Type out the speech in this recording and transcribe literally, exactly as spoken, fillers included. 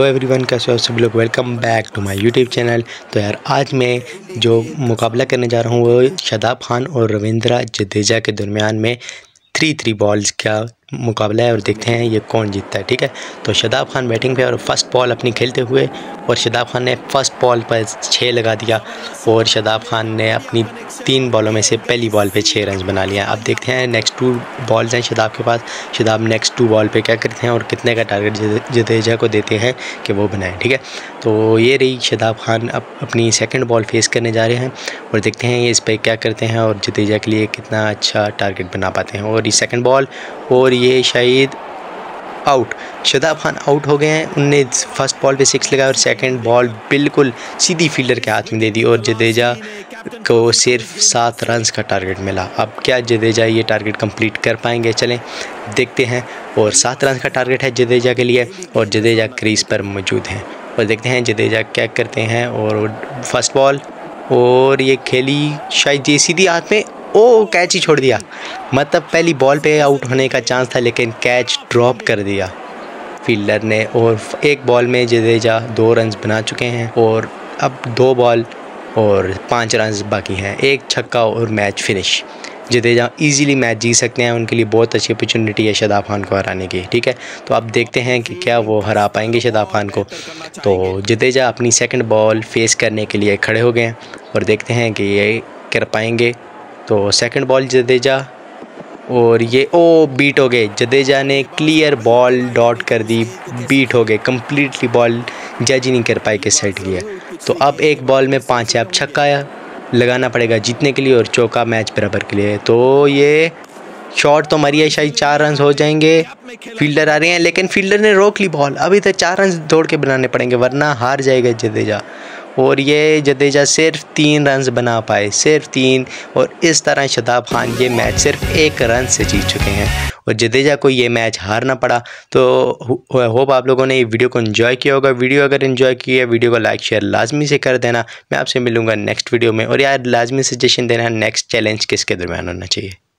Hello everyone, कैसे हो सभी लोग। Welcome back to my YouTube channel. तो यार आज मैं जो मुकाबला करने जा रहा हूँ वो शादाब खान और रविंद्र जडेजा के दरमियान में थ्री थ्री बॉल्स का मुकाबला है और देखते हैं ये कौन जीतता है। ठीक है, तो शादाब खान बैटिंग पे और फर्स्ट बॉल अपनी खेलते हुए और शादाब खान ने फर्स्ट बॉल पर छः लगा दिया और शादाब खान ने अपनी तीन बॉलों में से पहली बॉल पे छः रन बना लिया। अब देखते हैं नेक्स्ट टू बॉल्स हैं शादाब के पास, शादाब नेक्स्ट टू बॉल पे क्या करते हैं और कितने का टारगेट जडेजा को देते हैं कि वो बनाएँ। ठीक है, तो ये रही शादाब खान अब अपनी सेकेंड बॉल फेस करने जा रहे हैं और देखते हैं ये इस पर क्या करते हैं और जडेजा के लिए कितना अच्छा टारगेट बना पाते हैं। और ये सेकेंड बॉल और ये शायद आउट, शादाब खान आउट हो गए हैं। उनने फर्स्ट बॉल पे सिक्स लगाया और सेकंड बॉल बिल्कुल सीधी फील्डर के हाथ में दे दी और जडेजा को सिर्फ सात रन का टारगेट मिला। अब क्या जडेजा ये टारगेट कंप्लीट कर पाएंगे, चलें देखते हैं। और सात रन का टारगेट है जडेजा के लिए और जडेजा क्रीज पर मौजूद हैं और देखते हैं जडेजा क्या करते हैं। और फर्स्ट बॉल और ये खेली शायद ये सीधी हाथ में, ओ कैच ही छोड़ दिया। मतलब पहली बॉल पे आउट होने का चांस था लेकिन कैच ड्रॉप कर दिया फील्डर ने और एक बॉल में जडेजा दो रन बना चुके हैं और अब दो बॉल और पाँच रन बाकी हैं। एक छक्का और match finish. Jadeja easily match जीत सकते हैं, उनके लिए बहुत अच्छी अपॉर्चुनिटी है शादाब खान को हराने की। ठीक है, तो अब देखते हैं कि क्या वो हरा पाएंगे शादाब खान को। तो जडेजा अपनी सेकेंड बॉल फेस करने के लिए खड़े हो गए हैं और देखते हैं कि ये कर पाएंगे। तो सेकंड बॉल जडेजा और ये ओ बीट हो गए। जडेजा ने क्लियर बॉल डॉट कर दी, बीट हो गए कम्प्लीटली, बॉल जज ही नहीं कर पाए कि सेट किया। तो अब एक बॉल में पाँच है, अब छक्का लगाना पड़ेगा जीतने के लिए और चौका मैच बराबर के लिए। तो ये शॉट तो मरी है, शायद चार रन हो जाएंगे। फील्डर आ रहे हैं लेकिन फील्डर ने रोक ली बॉल। अभी तक चार रन दौड़ के बनाने पड़ेंगे वरना हार जाएगा जडेजा। और ये जडेजा सिर्फ तीन रन बना पाए, सिर्फ तीन। और इस तरह शादाब खान ये मैच सिर्फ एक रन से जीत चुके हैं और जडेजा को ये मैच हारना पड़ा। तो होप आप लोगों ने ये वीडियो को एंजॉय किया होगा। वीडियो अगर एंजॉय किया वीडियो को लाइक शेयर लाजमी से कर देना। मैं आपसे मिलूंगा नेक्स्ट वीडियो में। और यार लाजमी सजेशन देना नेक्स्ट चैलेंज किसके दरमियान होना चाहिए।